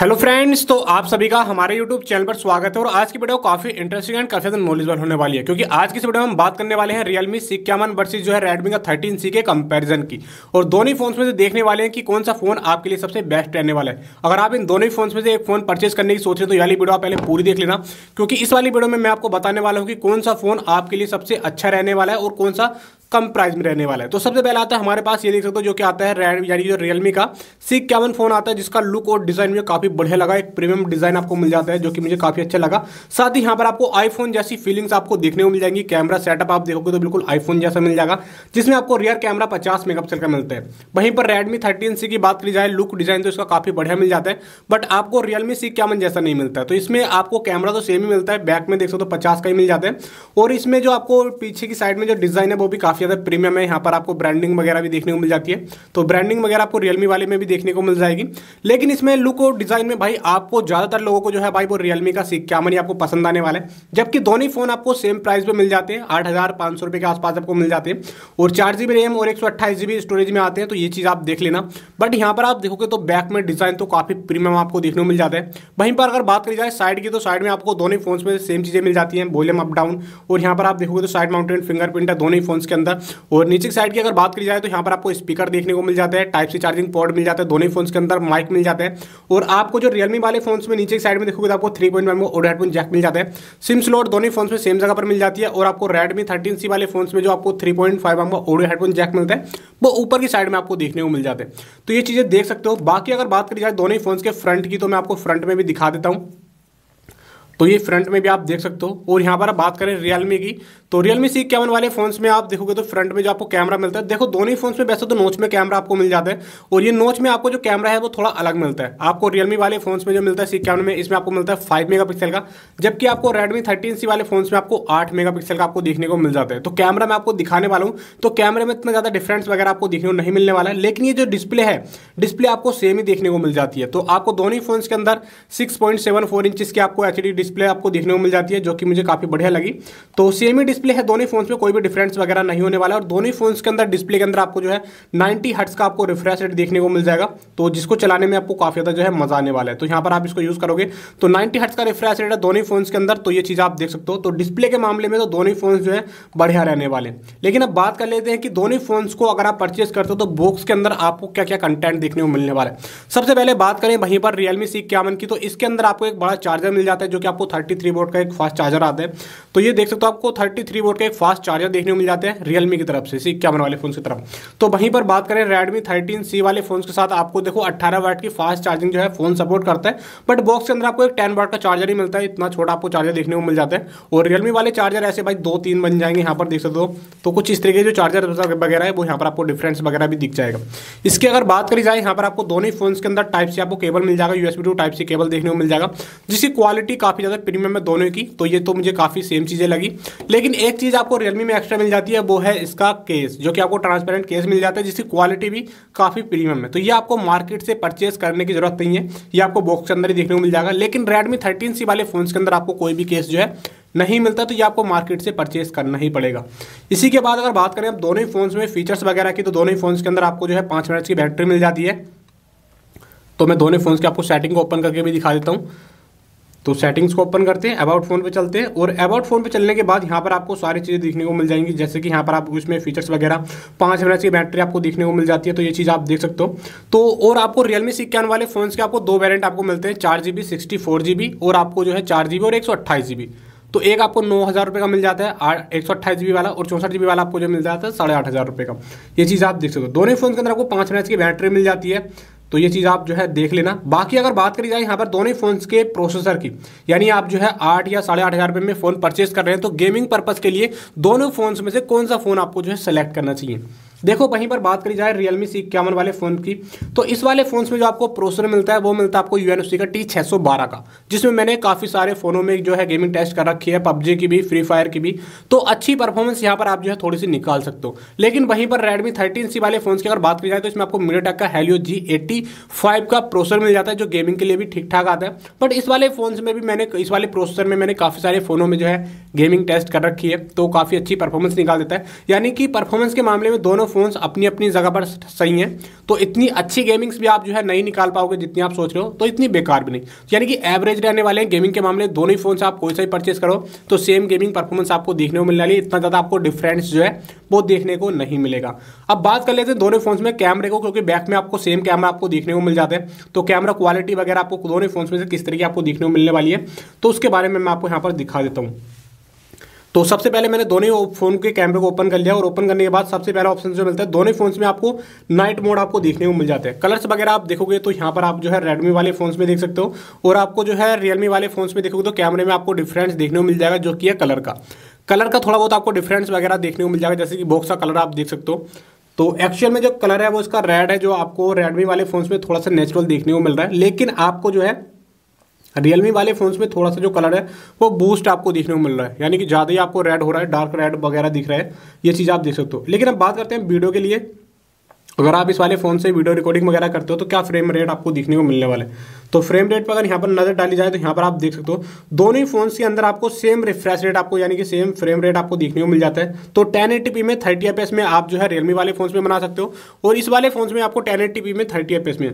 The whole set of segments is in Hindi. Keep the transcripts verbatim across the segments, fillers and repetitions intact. हेलो फ्रेंड्स, तो आप सभी का हमारे YouTube चैनल पर स्वागत है। और आज की वीडियो काफ़ी इंटरेस्टिंग एंड काफ़ी ज़्यादा नॉलेजेबल होने वाली है, क्योंकि आज की इस वीडियो में हम बात करने वाले हैं Realme C इक्यावन वर्सेस जो है Redmi का थर्टीन सी के कंपैरिजन की। और दोनों फ़ोन्स में से देखने वाले हैं कि कौन सा फ़ोन आपके लिए सबसे बेस्ट रहने वाला है। अगर आप इन दोनों फ़ोन में से एक फ़ोन परचेज करने की सोच रहे हैं तो ये वाली वीडियो आप पहले पूरी देख लेना, क्योंकि इस वाली वीडियो में मैं आपको बताने वाला हूँ कि कौन सा फ़ोन आपके लिए सबसे अच्छा रहने वाला है और कौन सा कम प्राइस में रहने वाला है। तो सबसे पहले आता है हमारे पास, ये देख सकते हो, जो कि आता है रेड यानी जो रियलमी का C इक्यावन फ़ोन आता है, जिसका लुक और डिज़ाइन मुझे काफ़ी बढ़िया लगा। एक प्रीमियम डिज़ाइन आपको मिल जाता है जो कि मुझे काफ़ी अच्छा लगा। साथ ही यहाँ पर आपको आईफोन जैसी फीलिंग्स आपको देखने को मिल जाएंगी। कैमरा सेटअप आप देखोगे तो बिल्कुल आईफोन जैसा मिल जाएगा, जिसमें आपको रियर कैमरा पचास मेगा पिक्सल का मिलता है। वहीं पर रेडमी थर्टीन सी की बात की जाए, लुक डिज़ाइन तो इसका काफ़ी बढ़िया मिल जाता है, बट आपको रियलमी C इक्यावन जैसा नहीं मिलता है। तो इसमें आपको कैमरा तो सेम ही मिलता है, बैक में देख सकते हो पचास का ही मिल जाता है। और इसमें जो आपको पीछे की साइड में जो डिज़ाइन है वो भी काफ़ी ज़्यादा प्रीमियम है। यहाँ पर आपको ब्रांडिंग वगैरह भी देखने को मिल जाती है, तो ब्रांडिंग वगैरह आपको रियलमी वाले में भी देखने को मिल जाएगी। लेकिन इसमें लुक और डिज़ाइन में भाई आपको ज़्यादातर लोगों को जो है भाई वो रियलमी का C इक्यावन आपको पसंद आने वाला है, जबकि दोनों फ़ोन आपको सेम प्राइस पे मिल जाते हैं, आठ हज़ार पाँच सौ रुपये के आसपास आपको मिल जाते हैं। और चार जी बी रैम और एक सौ अट्ठाईस जी बी स्टोरेज में आते हैं, तो ये चीज़ आप देख लेना। बट यहाँ पर आप देखोगे तो बैक में डिज़ाइन तो काफ़ी प्रीमियम आपको देखने को मिल जाता है। वहीं पर अगर बात करी जाए साइड की, तो साइड में आपको दोनों फोन्स में सेम चीज़ें मिल जाती हैं, वॉल्यूम अप डाउन। और यहाँ पर आप देखोगे तो साइड माउंटेड फिंगरप्रिंट है दोनों ही फोन्स के अंदर। और नीचे की साइड की अगर बात की जाए तो यहाँ पर आपको स्पीकर देखने को मिल जाता है, टाइप सी चार्जिंग पोर्ट मिल जाता है दोनों फोन्स के अंदर, माइक मिल जाता है। और आपको जो रियलमी वाले फोन्स में नीचे की साइड में देखोगे तो आपको थ्री पॉइंट वन में और हेडफोन जैक मिल जाता है। सिम स्लॉट दोनों फोन्स में सेम जगह पर मिल जाती है। और आपको रेडमी थर्टीन सी वाले फोन्स में जो आपको थ्री पॉइंट फाइव में और हेडफोन जैक मिलता है वो ऊपर की साइड में आपको देखने को मिल जाता है। तो ये चीज़ें देख सकते हो। बाकी अगर बात करी जाए दोनों फोन्स के फ्रंट की, तो मैं आपको फ्रंट में भी दिखा देता हूँ, तो ये फ्रंट में भी आप देख सकते हो। और यहाँ पर आप बात करें रियलमी की, तो रियलमी C इक्यावन वाले फोन्स में आप देखोगे तो फ्रंट में जो आपको कैमरा मिलता है, देखो दोनों ही फोन्स में वैसे तो नोच में कैमरा आपको मिल जाता है। और ये नोच में आपको जो कैमरा है वो थोड़ा अलग मिलता है। आपको रियलमी वाले फोन्स में जो मिलता है C इक्यावन में, इसमें आपको मिलता है फाइव मेगा पिक्सल का, जबकि आपको रेडमी थर्टीन सी वाले फोन्स में आपको आठ मेगा पिक्सल का आपको देखने को मिल जाता है। तो कैमरा मैं आपको दिखाने वाला हूँ, तो कैमरे में इतना ज़्यादा डिफरेंस वगैरह आपको देखने को नहीं मिलने वाला है। लेकिन ये जो डिस्प्ले है, डिस्प्ले आपको सेम ही देखने को मिल जाती है। तो आपको दोनों ही फोन्स के अंदर six point seven four inch की आपको एच डी डिस्प्ले आपको देखने को मिल जाती है, जो कि मुझे काफ़ी बढ़िया लगी। तो सेम ही डिस्प्ले है दोनों फोन्स में, कोई भी डिफरेंस वगैरह नहीं होने वाला। और दोनों फोन्स के अंदर डिस्प्ले के अंदर आपको जो है नाइंटी हर्ट्ज का आपको रिफ्रेश रेट देखने को मिल जाएगा, तो जिसको चलाने में आपको काफ़ी ज़्यादा जो है मज़ा आने वाला है। तो यहाँ पर आप इसको यूज़ करोगे तो नाइंटी हर्ट्ज का रिफ्रेश रेट है दोनों फोन्स के अंदर, तो ये चीज़ आप देख सकते हो। तो डिस्प्ले के मामले में तो दोनों फोन्स जो है बढ़िया रहने वाले। लेकिन अब बात कर लेते हैं कि दोनों फोन्स को अगर आप परचेज करते हो तो बॉक्स के अंदर आपको क्या क्या कंटेंट देखने को मिलने वाला है। सबसे पहले बात करें वहीं पर रियलमी C इक्यावन की, तो इसके अंदर आपको एक बड़ा चार्जर मिल जाता है, जो कि आपको थर्टी थ्री वोल्ट का एक फास्ट चार्जर आता है। तो ये देख सकते हो आपको थर्टी थ्री वोल्ट का एक फास्ट चार्जर देखने को मिल जाता है रियलमी की तरफ से C इक्यावन वाले फोन की तरफ। तो वहीं पर बात करें रेडमी थर्टीन सी वाले फोन के साथ, आपको देखो अठारह वाट की फास्ट चार्जिंग जो है फोन सपोर्ट करता है, बट बॉक्स के अंदर आपको एक टेन वाट का चार्जर ही मिलता है। इतना छोटा आपको चार्जर देखने को मिल जाता है। और रियलमी वाले चार्जर ऐसे भाई दो तीन बन जाएंगे, यहाँ पर देख सकते हो। तो कुछ इस तरीके जो चार्जर वगैरह है वो यहाँ पर आपको डिफरेंस वगैरह भी दिख जाएगा। इसकी अगर बात करी जाए, यहाँ पर आपको दोनों फोन के अंदर टाइप सी आपको केबल मिल जाएगा, USB to type C cable देखने को मिल जाएगा, जिसकी क्वालिटी काफ़ी ज़्यादा प्रीमियम है दोनों की। तो ये तो मुझे काफ़ी सेम चीज़ें लगी। लेकिन एक चीज़ आपको रियलमी में एक्स्ट्रा मिल जाती है, वो है इसका केस, जो कि आपको ट्रांसपेरेंट केस मिल जाता है, जिसकी क्वालिटी भी काफ़ी प्रीमियम है। तो ये आपको मार्केट से परचेस करने की जरूरत नहीं है, ये आपको बॉक्स के अंदर ही देखने को मिल जाएगा। लेकिन रेडमी थर्टीन सी वाले फोन्स के अंदर आपको कोई भी केस जो है नहीं मिलता, तो ये आपको मार्केट से परचेस करना ही पड़ेगा। इसी के बाद अगर बात करें अब दोनों ही फोन्स में फीचर्स वगैरह की, तो दोनों ही फोन्स के अंदर आपको जो है पाँच मिनट की बैटरी मिल जाती है। तो मैं दोनों फोन्स की आपको सेटिंग को ओपन करके भी दिखा देता हूँ। तो सेटिंग्स को ओपन करते हैं, अबाउट फोन पे चलते हैं। और अबाउट फोन पे चलने के बाद यहाँ पर आपको सारी चीज़ें देखने को मिल जाएंगी, जैसे कि यहाँ पर आपको इसमें फीचर्स वगैरह पाँच मिनट की बैटरी आपको देखने को मिल जाती है, तो ये चीज़ आप देख सकते हो। तो और आपको रियलमी C इक्यावन वाले फोन्स के आपको दो वेरिएंट आपको मिलते हैं, चार G B sixty four G B और आपको जो है चार जी बी और एक सौ अट्ठाईस जी बी। तो एक आपको नौ हज़ार रुपये का मिल जाता है एक सौ अट्ठाईस जी बी वाला, और चौंसठ जी बी वाला आपको जो मिल जाता है साढ़े आठ हज़ार रुपये का। ये चीज़ आप देख सकते हो। दोनों फोन के अंदर आपको पाँच मिनट की बैटरी मिल जाती है, तो ये चीज़ आप जो है देख लेना। बाकी अगर बात करी जाए यहाँ पर दोनों फोन्स के प्रोसेसर की, यानी आप जो है आठ या साढ़े आठ हज़ार रुपये में फ़ोन परचेस कर रहे हैं, तो गेमिंग पर्पज़ के लिए दोनों फोन्स में से कौन सा फ़ोन आपको जो है सेलेक्ट करना चाहिए। देखो वहीं पर बात करी जाए रियलमी C इक्यावन वाले फ़ोन की, तो इस वाले फ़ोन्स में जो आपको प्रोसेसर मिलता है वो मिलता है आपको U N O C का T सिक्स वन टू का, जिसमें मैंने काफ़ी सारे फ़ोनों में जो है गेमिंग टेस्ट कर रखी है, पबजी की भी, फ्री फायर की भी। तो अच्छी परफॉर्मेंस यहाँ पर आप जो है थोड़ी सी निकाल सकते हो। लेकिन वहीं पर रेडमी थर्टीन सी वाले फ़ोन की अगर बात की जाए, तो इसमें आपको MediaTek का हेलियो जी एटी फाइव का प्रोसेसर मिल जाता है, जो गेमिंग के लिए भी ठीक ठाक आता है। बट इस वाले फ़ोन्स में भी मैंने इस वाले प्रोसेसर में मैंने काफ़ी सारे फ़ोनों में जो है गेमिंग टेस्ट कर रखी है, तो काफ़ी अच्छी परफॉर्मेंस निकाल देता है। यानी कि परफॉर्मेंस के मामले में दोनों फ़ोन्स अपनी अपनी जगह पर सही हैं, तो इतनी अच्छी गेमिंग्स भी आप जो है नहीं निकाल पाओगे जितनी आप सोच रहे हो, तो इतनी बेकार भी नहीं, यानी कि एवरेज रहने वाले हैं गेमिंग के मामले। दोनों ही फ़ोन्स आप कोई सा ही परचेस करो तो सेम गेमिंग परफॉर्मेंस आपको देखने को मिलने वाली, इतना ज़्यादा आपको डिफरेंस जो है वो देखने को नहीं मिलेगा। अब बात कर लेते हैं दोनों फ़ोन्स में कैमरे को, क्योंकि बैक में आपको सेम कैमरा आपको देखने को मिल जाता है, तो कैमरा क्वालिटी वगैरह आपको दोनों फ़ोन्स में से किस तरीके आपको देखने को मिलने वाली है, तो उसके बारे में मैं आपको यहाँ पर दिखा देता हूँ। तो सबसे पहले मैंने दोनों ही फोन के कैमरे को ओपन कर लिया, और ओपन करने के बाद सबसे पहला ऑप्शन जो मिलता है दोनों फोन्स में आपको नाइट मोड आपको देखने को मिल जाता है। कलर्स वगैरह आप देखोगे तो यहाँ पर आप जो है रेडमी वाले फोन्स में देख सकते हो, और आपको जो है रियलमी वाले फोन्स में देखोगे तो कैमरे में आपको डिफरेंस देखने को मिल जाएगा, जो कि है कलर का कलर का थोड़ा बहुत आपको डिफरेंस वगैरह देखने को मिल जाएगा, जैसे कि बॉक्स का कलर आप देख सकते हो। तो एक्चुअल में जो कलर है वो इसका रेड है, जो आपको रेडमी वाले फोन्स में थोड़ा सा नेचुरल देखने को मिल रहा है, लेकिन आपको जो है रियलमी वाले फ़ोन्स में थोड़ा सा जो कलर है वो बूस्ट आपको देखने को मिल रहा है, यानी कि ज़्यादा ही आपको रेड हो रहा है, डार्क रेड वगैरह दिख रहा है, ये चीज़ आप देख सकते हो। लेकिन अब बात करते हैं वीडियो के लिए, अगर आप इस वाले फ़ोन से वीडियो रिकॉर्डिंग वगैरह करते हो तो क्या फ्रेम रेट आपको देखने को मिलने वाला है। तो फ्रेम रेट पर अगर यहाँ पर नज़र डाली जाए तो यहाँ पर आप देख सकते हो दोनों ही फोन्स के अंदर आपको सेम रिफ्रेश रेट आपको, यानी कि सेम फ्रेम रेट आपको देखने को मिल जाता है। तो टेन एटी पी में थर्टी एफ में आप जो है रियलमी वाले फ़ोन्स में बना सकते हो, और इस वाले फ़ोन्स में आपको टेन एटी पी में थर्टी एफ में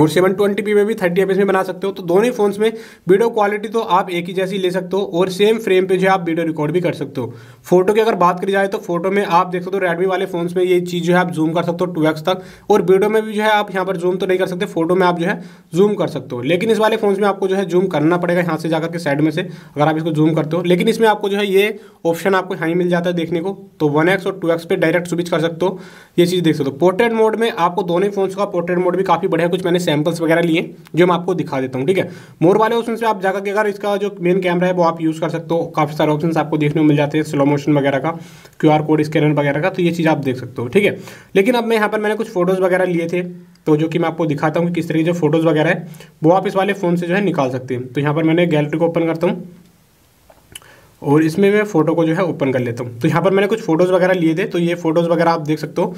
और सेवन ट्वेंटी पी में भी थर्टी एफ में बना सकते हो। तो दोनों ही फोन्स में वीडियो क्वालिटी तो आप एक ही जैसी ले सकते हो, और सेम फ्रेम पे जो है आप वीडियो रिकॉर्ड भी कर सकते हो। फोटो की अगर बात करी जाए तो फोटो में आप देख सकते हो रेडमी वाले फोन्स में ये चीज़ जो है आप जूम कर सकते हो टू एक्स तक, और वीडियो में भी जो है आप यहाँ पर जूम तो नहीं कर सकते, फोटो में आप जो है जूम कर सकते हो, लेकिन इस वाले फोन्स में आपको जो है जूम करना पड़ेगा यहाँ से जाकर के साइड में से, अगर आप इसको जूम करते हो। लेकिन इसमें आपको जो है ये ऑप्शन आपको यहाँ मिल जाता है देखने को, तो वन एक्स और टू एक्स पे डायरेक्ट स्विच कर सकते हो, ये चीज़ देख सकते हो। पोर्ट्रेट मोड में आपको दोनों ही फोन्स का पोर्ट्रेट मोड भी काफ़ी बढ़िया, कुछ मैंने सैंपल्स वगैरह लिए जो मैं आपको दिखा देता हूँ, ठीक है। मोर वाले ऑप्शन से आप जाकर के अगर इसका जो मेन कैमरा है वो आप यूज़ कर सकते हो, काफ़ी सारे ऑप्शंस आपको देखने को मिल जाते हैं, स्लो मोशन वगैरह का, क्यूआर कोड स्कैनर वगैरह का, तो ये चीज़ आप देख सकते हो, ठीक है। लेकिन अब मैं यहाँ पर मैंने कुछ फोटोज़ वगैरह लिए थे, तो जो कि मैं आपको दिखाता हूँ कि किस तरीके जो फोटोज़ वगैरह है वो आप इस वाले फ़ोन से जो है निकाल सकते हैं। तो यहाँ पर मैंने गैलरी को ओपन करता हूँ और इसमें मैं फ़ोटो को जो है ओपन कर लेता हूँ। तो यहाँ पर मैंने कुछ फोटोज़ वगैरह लिए थे, तो ये फोटोज़ वगैरह आप देख सकते हो।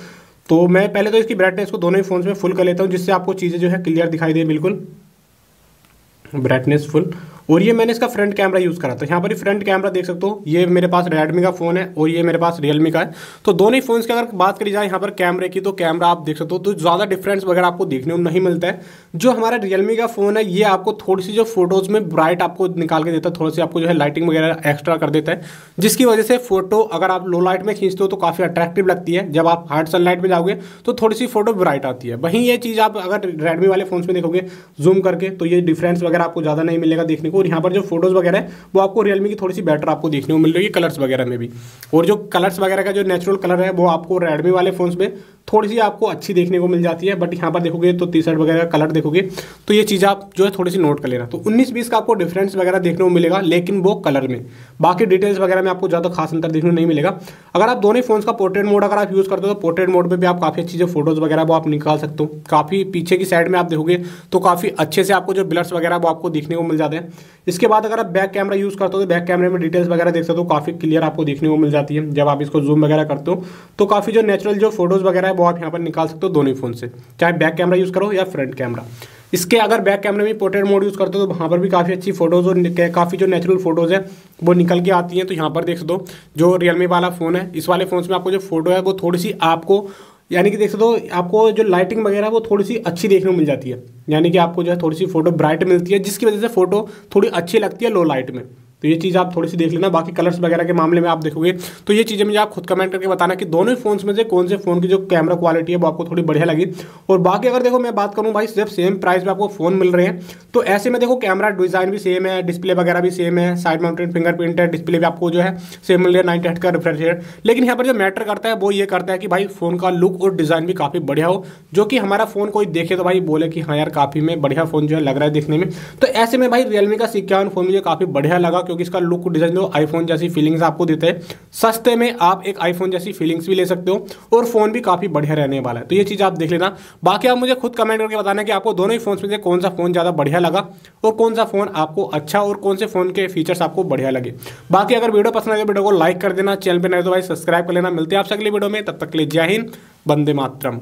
तो मैं पहले तो इसकी ब्राइटनेस को दोनों ही फोन्स में फुल कर लेता हूँ, जिससे आपको चीज़ें जो है क्लियर दिखाई दे, बिल्कुल ब्राइटनेस फुल। और ये मैंने इसका फ्रंट कैमरा यूज़ करा, तो यहाँ पर फ्रंट कैमरा देख सकते हो, ये मेरे पास रेडमी का फ़ोन है और ये मेरे पास रियलमी का है। तो दोनों ही फोन्स की अगर बात करी जाए यहाँ पर कैमरे की, तो कैमरा आप देख सकते हो, तो ज़्यादा डिफरेंस वगैरह आपको देखने को नहीं मिलता है। जो हमारा रियलमी का फ़ोन है ये आपको थोड़ी सी जो फोटोज़ में ब्राइट आपको निकाल के देता है, थोड़ी सी आपको जो है लाइटिंग वगैरह एक्स्ट्रा कर देता है, जिसकी वजह से फोटो अगर आप लो लाइट में खींचते हो तो काफ़ी अट्रैक्टिव लगती है, जब आप हार्ड सनलाइट में जाओगे तो थोड़ी सी फोटो ब्राइट आती है। वहीं ये चीज़ आप अगर रेडमी वाले फ़ोन्स में देखोगे जूम करके, तो ये डिफरेंस वगैरह आपको ज़्यादा नहीं मिलेगा देखने को। और यहाँ पर जो फोटोज़ वगैरह है वो आपको रियलमी की थोड़ी सी बेटर आपको देखने को मिल रही है कलर्स वगैरह में भी, और जो कलर्स वगैरह का जो नेचुरल कलर है वो आपको रेडमी वाले फ़ोन्स में थोड़ी सी आपको अच्छी देखने को मिल जाती है। बट यहाँ पर देखोगे तो टी शर्ट वगैरह का कलर देखोगे तो ये चीज़ आप जो है थोड़ी सी नोट कर लेना। तो उन्नीस बीस का आपको डिफरेंस वगैरह देखने को मिलेगा, लेकिन वो कलर में, बाकी डिटेल्स वगैरह में आपको ज़्यादा खास अंतर देखने को नहीं मिलेगा। अगर आप दोनों फोन्स का पोर्ट्रेट मोड अगर आप यूज़ करते हो तो पोर्ट्रेट मोड में भी आप काफ़ी अच्छी जो फोटोज़ वगैरह वो आप निकाल सकते हो। काफ़ी पीछे की साइड में आप देखोगे तो काफ़ी अच्छे से आपको जो ब्लर्स वगैरह वो आपको देखने को मिल जाते हैं। इसके बाद अगर आप बैक कैमरा यूज़ करते हो तो बैक कैमरे में डिटेल्स वगैरह देख सकते हो, काफ़ी क्लियर आपको देखने को मिल जाती है। जब आप इसको जूम वगैरह करते हो तो काफ़ी जो नेचुरल जो फोटोज़ वगैरह है वो आप यहाँ पर निकाल सकते हो दोनों फोन से, चाहे बैक कैमरा यूज़ करो या फ्रंट कैमरा। इसके अगर बैक कैमरे में पोर्ट्रेट मोड यूज़ करते हो तो वहाँ पर भी काफ़ी अच्छी फोटोज़ और काफ़ी जो नेचुरल फोटोज़ है वो निकल के आती हैं। तो यहाँ पर देख सकते हो जो रियलमी वाला फ़ोन है इस वाले फ़ोन में आपको जो फोटो है वो थोड़ी सी आपको, यानी कि देख सकते हो आपको जो लाइटिंग वगैरह है वो थोड़ी सी अच्छी देखने को मिल जाती है, यानी कि आपको जो है थोड़ी सी फोटो ब्राइट मिलती है, जिसकी वजह से फोटो थोड़ी अच्छी लगती है लो लाइट में। तो ये चीज़ आप थोड़ी सी देख लेना। बाकी कलर्स वगैरह के मामले में आप देखोगे तो ये चीज़ें मुझे आप खुद कमेंट करके बताना कि दोनों फ़ोन्स में से कौन से फ़ोन की जो कैमरा क्वालिटी है वो आपको थोड़ी बढ़िया लगी। और बाकी अगर देखो मैं बात करूँ भाई, जब सेम प्राइस में आपको फ़ोन मिल रहे हैं तो ऐसे में देखो कैमरा डिज़ाइन भी सेम है, डिस्प्ले वगैरह भी सेम है, साइड माउंटेड फिंगरप्रिंट है, डिस्प्ले भी आपको जो है सेम मिल रहा है, नाइनटी हर्ट्ज का रिफ्रेश रेट। लेकिन यहाँ पर जो मैटर करता है वो ये करता है कि भाई फ़ोन का लुक और डिज़ाइन भी काफ़ी बढ़िया हो, जो कि हमारा फ़ोन कोई देखे तो भाई बोले कि हाँ यार काफ़ी में बढ़िया फ़ोन जो है लग रहा है देखने में। तो ऐसे में भाई रियलमी का इक्यावन फ़ोन मुझे काफ़ी बढ़िया लगा, क्योंकि इसका लुक डिज़ाइन जो आईफोन जैसी फीलिंग्स आपको देता है। सस्ते में आप एक आईफोन जैसी फीलिंग्स भी ले सकते हो और फ़ोन भी काफ़ी बढ़िया रहने वाला है। तो ये चीज़ आप देख लेना। बाकी आप मुझे खुद कमेंट करके बताना कि आपको दोनों ही फ़ोन में से कौन सा फ़ोन ज़्यादा बढ़िया लगा और कौन सा फ़ोन आपको अच्छा और कौन से फ़ोन के फीचर्स आपको बढ़िया लगे। बाकी अगर वीडियो पसंद आए तो वीडियो को लाइक कर देना, चैनल पर नए तो भाई सब्सक्राइब कर लेना। मिलते हैं आपसे अगली वीडियो में, तब तक के लिए जय हिंद, वंदे मातरम।